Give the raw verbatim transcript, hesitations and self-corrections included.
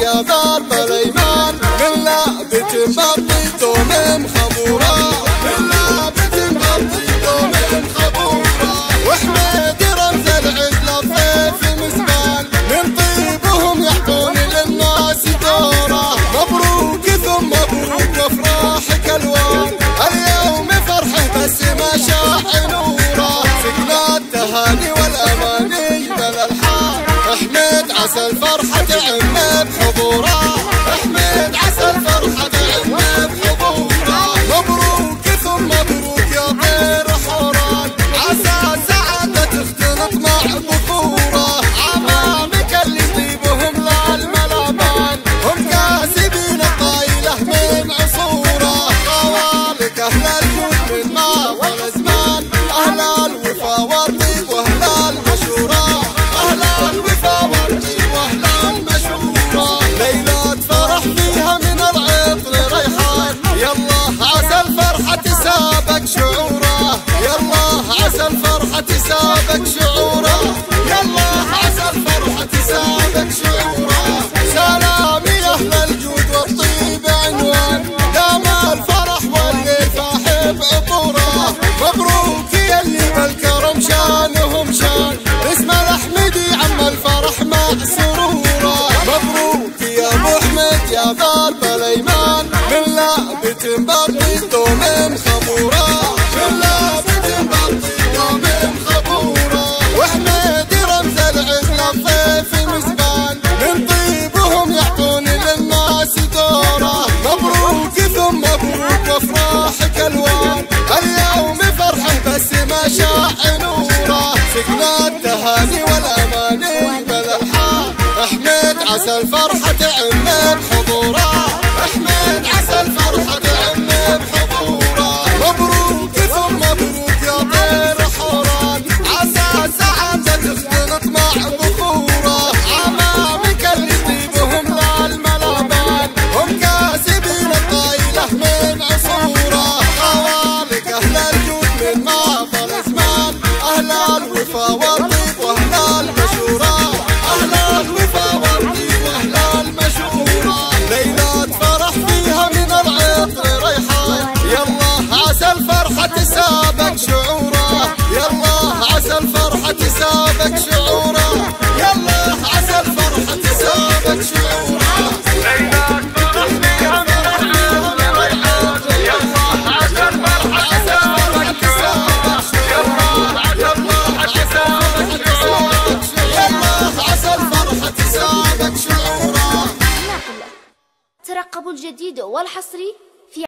يا دار بريمان بالله بتنبطي دومين خمورة بالله بتنبطي دومين خمورة وحميد رمز العدل بسيف المسبان من طيبهم يحكون للناس دورة مبروك ثم مبروك وفراحك الوان اليوم فرحه بس مشاعر نورة سكنى التهاني والأماني بالألحان احمد عسى الفرحة تعم بحضوره احمد عسى الفرحة تعم بحضوره مبروك ثم مبروك يا طير حوران عسى سعادة تختلط مع بخوره عمامك اللي يطيبهم للملابان هم كاسبين الطايلة من عصوره قوالك أهل الكون من ما والأزمان أهل الوفا والطيب وأهل المشورة أهل الوفا والطيب وأهل المشورة ليلة فرح فيها من العطر ريحان يالله عسى الفرحة تسابق شعوره يالله عسى الفرحة تسابق شعوره يالله عسى الفرحة تسابق شعوره سلامي أهل الجود والطيب عنوان دام الفرح واللي فاح بعطوره مبروك يا اللي بالكرم شانهم شان اسم الأحمدي عم الفرح مع سروره مبروك يا أبو أحمد يا دار بليمان بالله بتنبطي دومين خمورة بالله بتنبطي دومين خمورة وحميد رمز العزلة بسيف المسبان من طيبهم يحكون للناس دوره مبروك ثم مبروك وفراحك الوان اليوم فرحه بس مشاعر نوره سكنى التهاني والأماني بالألحان احمد عسى الفرحة تعم بحضوره احمد عسى الفرحة تعم بحضوره مبروك ثم مبروك يا طير حوران عسى سعادة تختلط مع بخوره عمامك اللي يطيبهم للملابان هم كاسبين الطايلة من عصوره خوالك أهل الجود من ماضى الأزمان أهل الوفا والطيب وأهل المشورة أهل الوفا والطيب وأهل المشورة ليلة فرح فيها من العطر ريحان يالله عسى الفرحة تسابق شعوره يالله عسى الفرحة تسابق شعوره يالله عسى الفرحة تسابق شعوره ليلة فرح فيها من العطر ريحان يالله عسى الفرحة تسابق شعوره يالله عسى الفرحة تسابق شعوره يالله عسى الفرحة تسابق شعوره. ترقبوا الجديد والحصري